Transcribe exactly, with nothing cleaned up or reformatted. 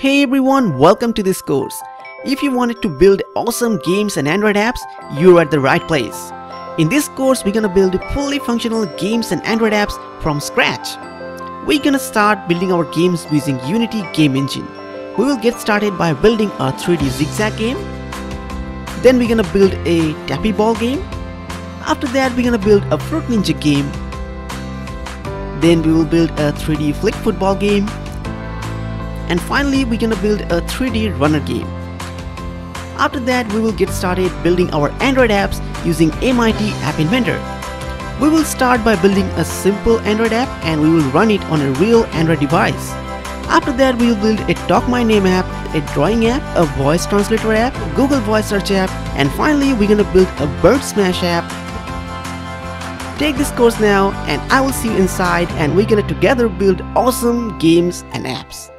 Hey everyone, welcome to this course. If you wanted to build awesome games and Android apps, you're at the right place. In this course, we're gonna build fully functional games and Android apps from scratch. We're gonna start building our games using Unity game engine. We will get started by building a three D zigzag game. Then we're gonna build a tappy ball game. After that, we're gonna build a fruit ninja game. Then we will build a three D flick football game. And finally, we're gonna build a three D runner game. After that, we will get started building our Android apps using M I T App Inventor. We will start by building a simple Android app and we will run it on a real Android device. After that, we will build a Talk My Name app, a drawing app, a voice translator app, Google voice search app, and finally, we're gonna build a bird smash app. Take this course now and I will see you inside, and we're gonna together build awesome games and apps.